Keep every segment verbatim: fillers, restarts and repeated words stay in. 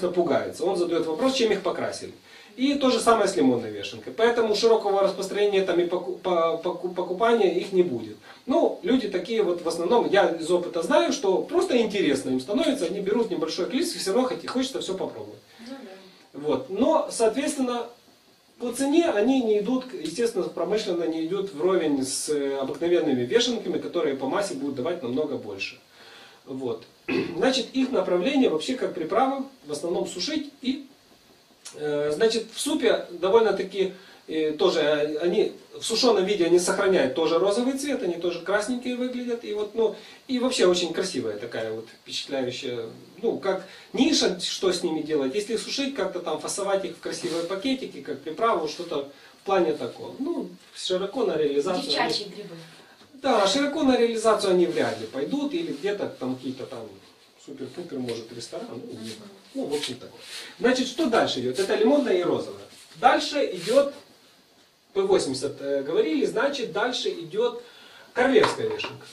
соответственно, пугаются. Он задает вопрос, чем их покрасили. И то же самое с лимонной вешенкой. Поэтому широкого распространения там и покупания их не будет. Ну, люди такие вот в основном, я из опыта знаю, что просто интересно им становится, они берут небольшое количество, все равно хочется все попробовать. Вот. Но, соответственно, по цене они не идут, естественно, промышленно не идут вровень с обыкновенными вешенками, которые по массе будут давать намного больше. Вот. Значит, их направление вообще как приправы, в основном сушить. И, э, значит, в супе довольно-таки э, тоже, они в сушеном виде они сохраняют тоже розовый цвет, они тоже красненькие выглядят. И, вот, ну, и вообще очень красивая такая вот впечатляющая, ну, как ниша, что с ними делать. Если их сушить, как-то там фасовать их в красивые пакетики, как приправу, что-то в плане такого. Ну, широко на реализацию. Девчачьи грибы. Да, широко на реализацию они вряд ли пойдут, или где-то там какие-то там супер-пупер, может, ресторан, ну, нет. Ну, в общем такое. Значит, что дальше идет? Это лимонная и розовая. Дальше идет, пэ восемьдесят э, говорили, значит, дальше идет королевская вешенка.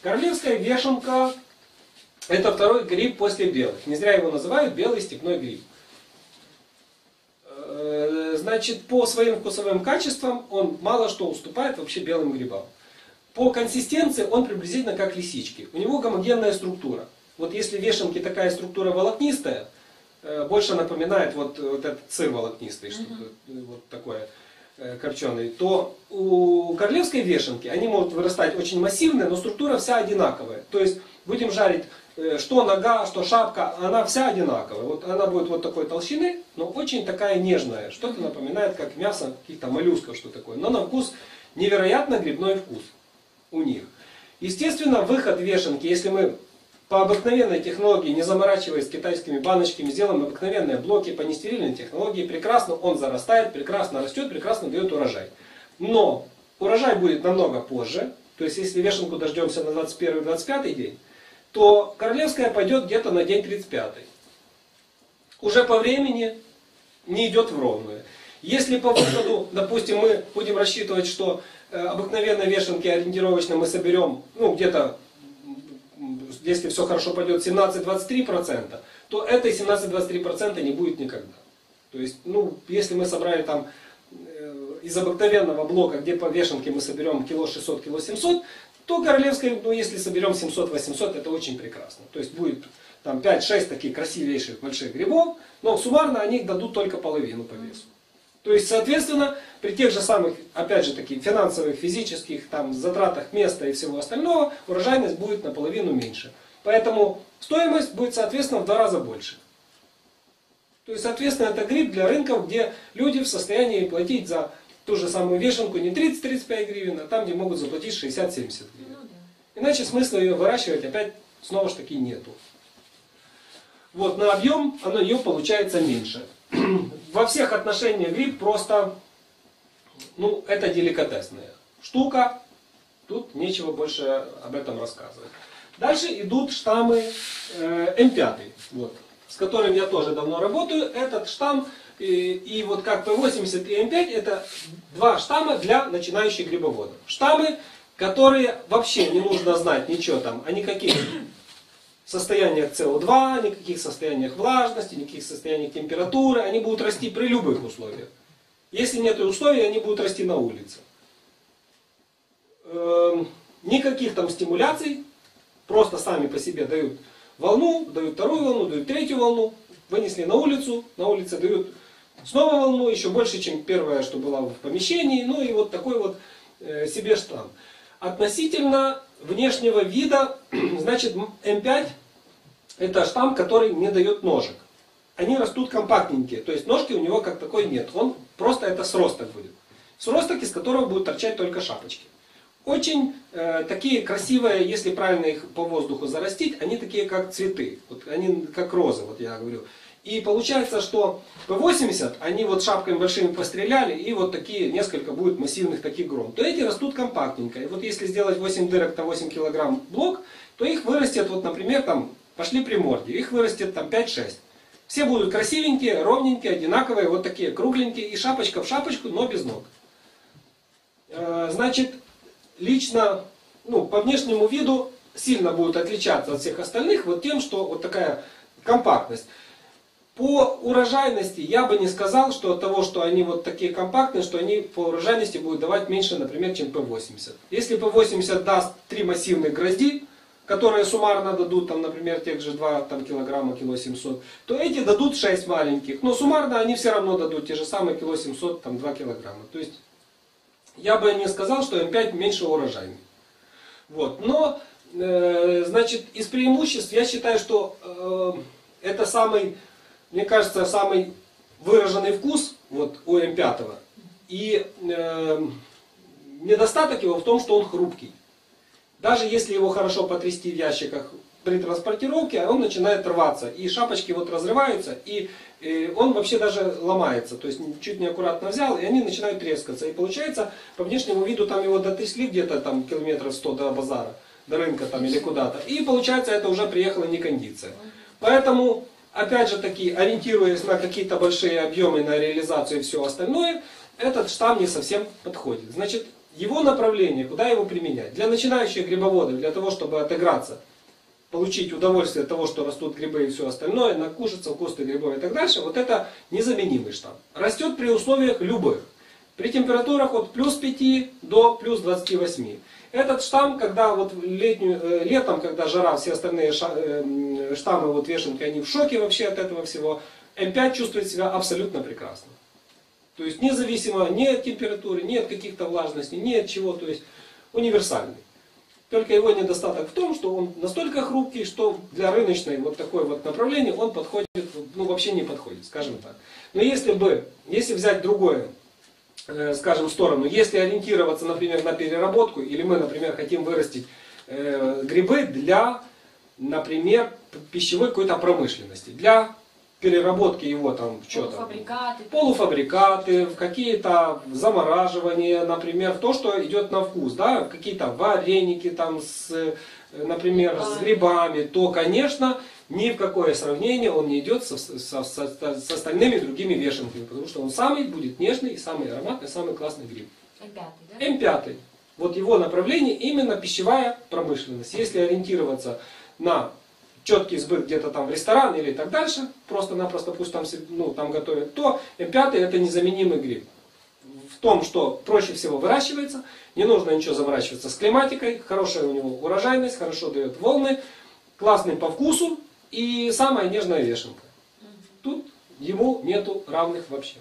Королевская вешенка — это второй гриб после белых. Не зря его называют белый степной гриб. Э, значит, по своим вкусовым качествам он мало что уступает вообще белым грибам. По консистенции он приблизительно как лисички. У него гомогенная структура. Вот если вешенки такая структура волокнистая, больше напоминает вот, вот этот сыр волокнистый, uh-huh. вот такое корченый, то у королевской вешенки они могут вырастать очень массивные, но структура вся одинаковая. То есть будем жарить что нога, что шапка, она вся одинаковая. Вот она будет вот такой толщины, но очень такая нежная. Что-то напоминает как мясо каких-то моллюсков, что такое. Но на вкус невероятно грибной вкус. У них. Естественно, выход вешенки, если мы по обыкновенной технологии, не заморачиваясь китайскими баночками, сделаем обыкновенные блоки по нестерильной технологии, прекрасно он зарастает, прекрасно растет, прекрасно дает урожай. Но урожай будет намного позже, то есть если вешенку дождемся на двадцать первый — двадцать пятый день, то королевская пойдет где-то на день тридцать пятый. Уже по времени не идет в ровную. Если по выходу, допустим, мы будем рассчитывать, что обыкновенной вешенки ориентировочно мы соберем, ну где-то, если все хорошо пойдет, семнадцать — двадцать три процента, то этой семнадцать — двадцать три процента не будет никогда. То есть, ну, если мы собрали там из обыкновенного блока, где по вешенке мы соберем кило шестьсот, кило семьсот, то королевской, ну, если соберем семьсот — восемьсот, это очень прекрасно. То есть будет там пять-шесть таких красивейших больших грибов, но суммарно они дадут только половину по весу. То есть, соответственно, при тех же самых, опять же таки, финансовых, физических, там, затратах места и всего остального, урожайность будет наполовину меньше. Поэтому стоимость будет, соответственно, в два раза больше. То есть, соответственно, это гриб для рынков, где люди в состоянии платить за ту же самую вешенку не тридцать — тридцать пять гривен, а там, где могут заплатить шестьдесят — семьдесят гривен. Иначе смысла ее выращивать опять снова же таки нету. Вот, на объем оно ее получается меньше. Во всех отношениях гриб просто, ну, это деликатесная штука, тут нечего больше об этом рассказывать. Дальше идут штаммы э, эм пять, вот, с которым я тоже давно работаю. Этот штамм и, и вот как пэ восемьдесят и эм пять, это два штамма для начинающих грибоводов. Штаммы, которые вообще не нужно знать ничего там, они какие-то. В состояниях цэ о два, никаких состояниях влажности, никаких состояниях температуры. Они будут расти при любых условиях. Если нет условий, они будут расти на улице. Эм, никаких там стимуляций. Просто сами по себе дают волну, дают вторую волну, дают третью волну. Вынесли на улицу, на улице дают снова волну, еще больше, чем первая, что была в помещении. Ну и вот такой вот э, себе штамм. Относительно внешнего вида, значит, эм пять это штамм, который не дает ножек. Они растут компактненькие, то есть ножки у него как такой нет. Он просто это сросток будет. Сросток, из которого будут торчать только шапочки. Очень э, такие красивые, если правильно их по воздуху зарастить, они такие как цветы. Вот они как розы, вот я говорю. И получается, что пэ восемьдесят, они вот шапками большими постреляли, и вот такие, несколько будет массивных таких гром. То эти растут компактненько. И вот если сделать восемь дырок, то восемь килограмм блок, то их вырастет, вот, например, там, пошли приморди, их вырастет там пять-шесть. Все будут красивенькие, ровненькие, одинаковые, вот такие кругленькие, и шапочка в шапочку, но без ног. Значит, лично, ну, по внешнему виду сильно будут отличаться от всех остальных вот тем, что вот такая компактность. По урожайности я бы не сказал, что от того, что они вот такие компактные, что они по урожайности будут давать меньше, например, чем пэ восемьдесят. Если пэ восемьдесят даст три массивных грозди, которые суммарно дадут, там, например, тех же два там, килограмма, кило семьсот, то эти дадут шесть маленьких. Но суммарно они все равно дадут те же самые кило семьсот, там, два килограмма. То есть я бы не сказал, что эм пять меньше урожайный. Вот. Но, э, значит, из преимуществ я считаю, что э, это самый, мне кажется, самый выраженный вкус вот, у эм пять. И э, недостаток его в том, что он хрупкий. Даже если его хорошо потрясти в ящиках при транспортировке, он начинает рваться. И шапочки вот разрываются, и он вообще даже ломается. То есть чуть неаккуратно взял, и они начинают трескаться. И получается, по внешнему виду там его дотрясли где-то там километров сто до базара, до рынка там или куда-то. И получается, это уже приехала не кондиция. Поэтому, опять же таки, ориентируясь на какие-то большие объемы, на реализацию и все остальное, этот штамм не совсем подходит. Значит, его направление, куда его применять? Для начинающих грибоводов, для того, чтобы отыграться, получить удовольствие от того, что растут грибы и все остальное, накушаться в кусты грибов и так дальше, вот это незаменимый штамм. Растет при условиях любых. При температурах от плюс пяти до плюс двадцати восьми. Этот штамм, когда вот летнюю, э, летом, когда жара, все остальные ша, э, штаммы, вот вешенки, они в шоке вообще от этого всего, эм пять чувствует себя абсолютно прекрасно. То есть независимо ни от температуры, ни от каких-то влажностей, ни от чего, то есть универсальный. Только его недостаток в том, что он настолько хрупкий, что для рыночной вот такой вот направления он подходит, ну вообще не подходит, скажем так. Но если бы, если взять другое, э, скажем, сторону, если ориентироваться, например, на переработку, или мы, например, хотим вырастить э, грибы для, например, пищевой какой-то промышленности, для переработки его там в что-то. Полуфабрикаты. Полуфабрикаты, в какие-то замораживания, например, в то, что идет на вкус, да, какие-то вареники там с, например, с грибами, то, конечно, ни в какое сравнение он не идет со, со, со, с остальными другими вешенками, потому что он самый будет нежный, самый ароматный, самый классный гриб. эм пять, да? эм пять. Вот его направление именно пищевая промышленность. Если ориентироваться на четкий сбыт где-то там в ресторан или так дальше, просто-напросто пусть там, ну, там готовят, то эм пять это незаменимый гриб. В том, что проще всего выращивается, не нужно ничего заморачиваться с климатикой, хорошая у него урожайность, хорошо дает волны, классный по вкусу и самая нежная вешенка. Тут ему нету равных вообще.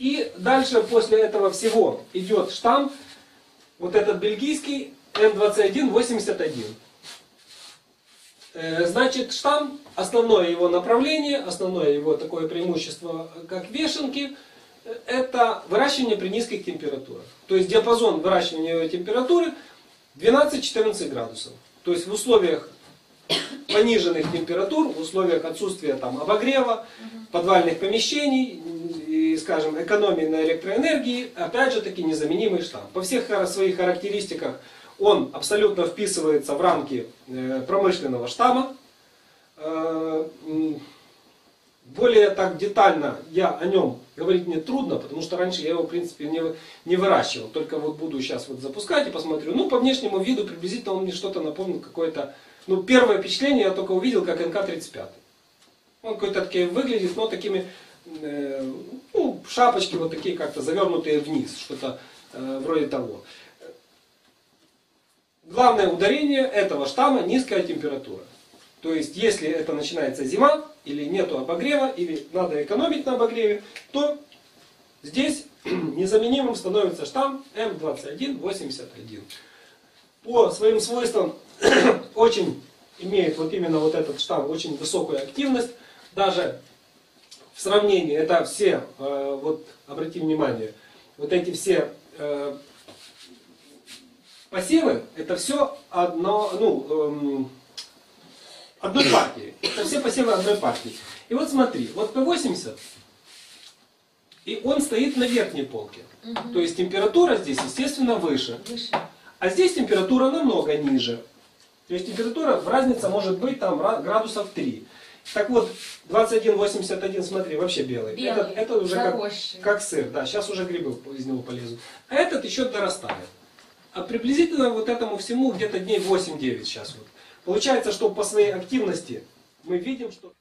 И дальше после этого всего идет штамм, вот этот бельгийский эм двадцать один восемьдесят один. Значит, штамм, основное его направление, основное его такое преимущество, как вешенки, это выращивание при низких температурах. То есть диапазон выращивания температуры двенадцать-четырнадцать градусов. То есть в условиях пониженных температур, в условиях отсутствия там, обогрева, подвальных помещений и, скажем, экономии на электроэнергии, опять же таки незаменимый штамм. По всех своих характеристиках он абсолютно вписывается в рамки промышленного штамма. Более так детально я о нем говорить мне трудно, потому что раньше я его в принципе не, не выращивал. Только вот буду сейчас вот запускать и посмотрю. Ну, по внешнему виду приблизительно он мне что-то напомнил, какое-то... Ну, первое впечатление я только увидел, как эн ка тридцать пять. Он какой-то такой выглядит, но такими... Э, ну, шапочки вот такие как-то завернутые вниз, что-то э, вроде того. Главное ударение этого штамма – низкая температура. То есть, если это начинается зима, или нету обогрева, или надо экономить на обогреве, то здесь незаменимым становится штамм эм двадцать один восемьдесят один. По своим свойствам очень имеет вот именно вот этот штамм очень высокую активность. Даже в сравнении, это все, вот обратим внимание, вот эти все... Посевы это все одно, ну, эм, одной партии. Это все посевы одной партии. И вот смотри, вот пэ восемьдесят, и он стоит на верхней полке. Угу. То есть температура здесь, естественно, выше. выше. А здесь температура намного ниже. То есть температура, разница может быть там градусов три. Так вот, двадцать один восемьдесят один, смотри, вообще белый. белый этот, этот уже как, как сыр. Да, сейчас уже грибы из него полезут. А этот еще дорастает. А приблизительно вот этому всему где-то дней восемь-девять сейчас. Вот. Получается, что по своей активности мы видим, что...